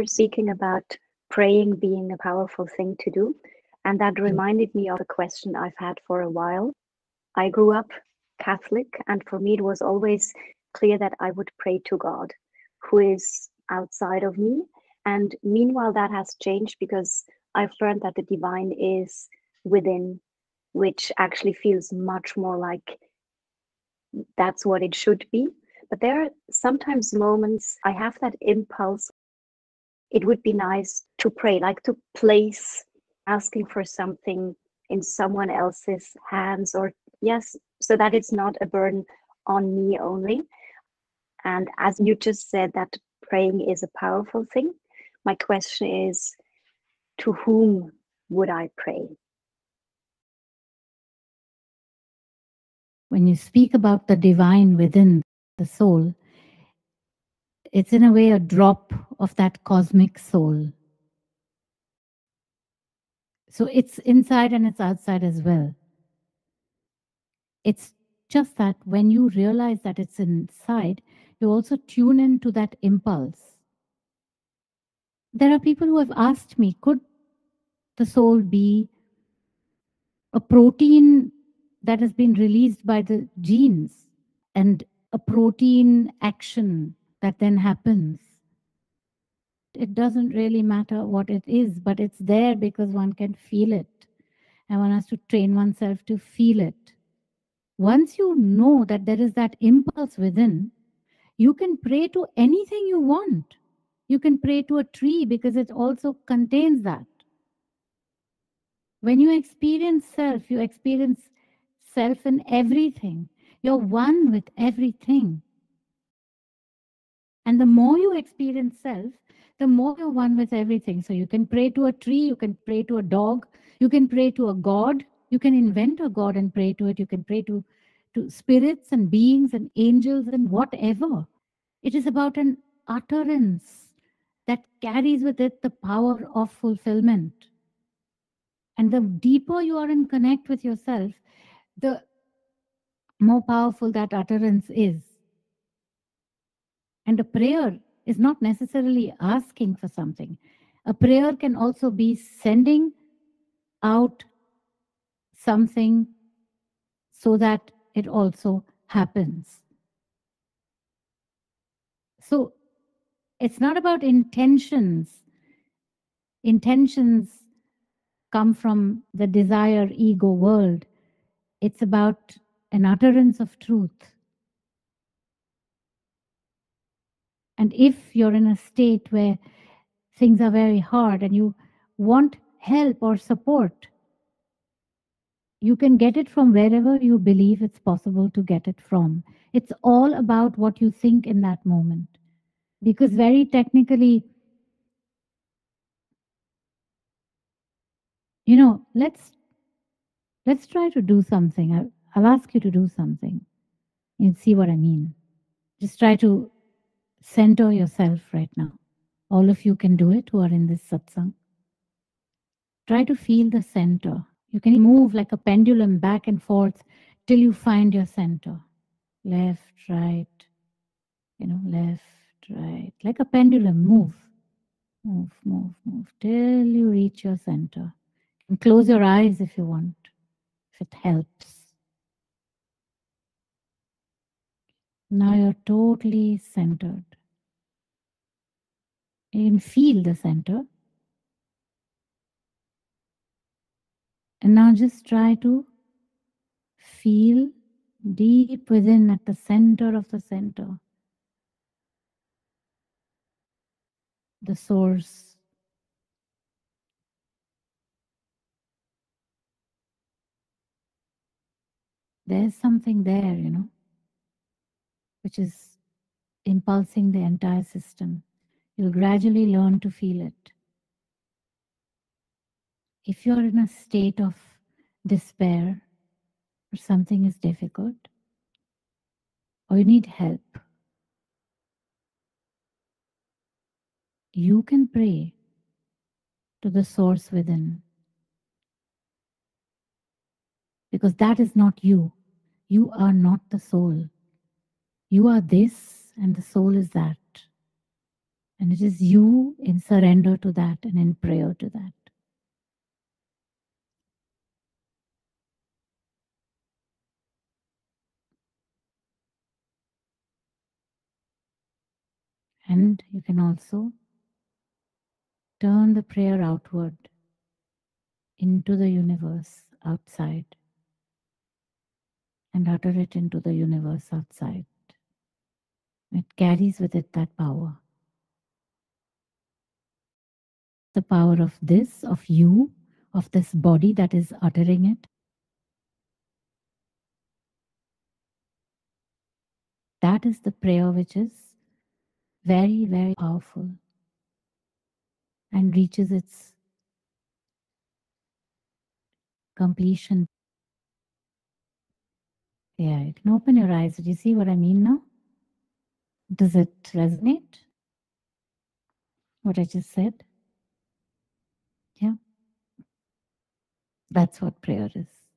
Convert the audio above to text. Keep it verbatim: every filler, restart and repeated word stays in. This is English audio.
were speaking about praying being a powerful thing to do, and that reminded me of a question I've had for a while. I grew up Catholic, and for me it was always clear that I would pray to God, who is outside of me. And meanwhile, that has changed because I've learned that the divine is within, which actually feels much more like that's what it should be. But there are sometimes moments I have that impulse. It would be nice to pray, like to place asking for something in someone else's hands, or yes, so that it's not a burden on me only. And as you just said, that praying is a powerful thing. My question is, to whom would I pray? When you speak about the divine within the soul, it's in a way a drop of that cosmic soul. So it's inside and it's outside as well. It's just that when you realize that it's inside, you also tune into that impulse. There are people who have asked me, could the soul be a protein that has been released by the genes and a protein action that then happens? It doesn't really matter what it is, but it's there because one can feel it, and one has to train oneself to feel it. Once you know that there is that impulse within, you can pray to anything you want. You can pray to a tree because it also contains that. When you experience self, you experience self in everything. You're one with everything. And the more you experience self, the more you're one with everything. So you can pray to a tree, you can pray to a dog, you can pray to a god, you can invent a god and pray to it, you can pray to, to spirits and beings and angels and whatever. It is about an utterance that carries with it the power of fulfillment. And the deeper you are in connect with yourself, the more powerful that utterance is. And a prayer is not necessarily asking for something. A prayer can also be sending out something so that it also happens. So it's not about intentions. Intentions come from the desire ego world. It's about an utterance of truth. And if you're in a state where things are very hard and you want help or support, you can get it from wherever you believe it's possible to get it from. It's all about what you think in that moment. Because very technically, you know, let's let's try to do something. I'll, I'll ask you to do something. You'll see what I mean. Just try to center yourself right now. All of you can do it who are in this satsang. Try to feel the center. You can move like a pendulum back and forth till you find your center. Left, right, you know, left, right. Like a pendulum, move. Move, move, move till you reach your center. You can close your eyes if you want, if it helps. Now you're totally centered. You can feel the center. And now just try to feel deep within, at the center of the center, the source. There's something there, you know, which is impulsing the entire system. You'll gradually learn to feel it. If you're in a state of despair, or something is difficult, or you need help, you can pray to the source within. Because that is not you. You are not the soul. You are this, and the soul is that. And it is you in surrender to that and in prayer to that. And you can also turn the prayer outward into the universe outside and utter it into the universe outside. It carries with it that power. The power of this, of you, of this body that is uttering it. That is the prayer which is very, very powerful and reaches its completion. Yeah, you can open your eyes. Do you see what I mean now? Does it resonate? What I just said? Yeah. That's what prayer is.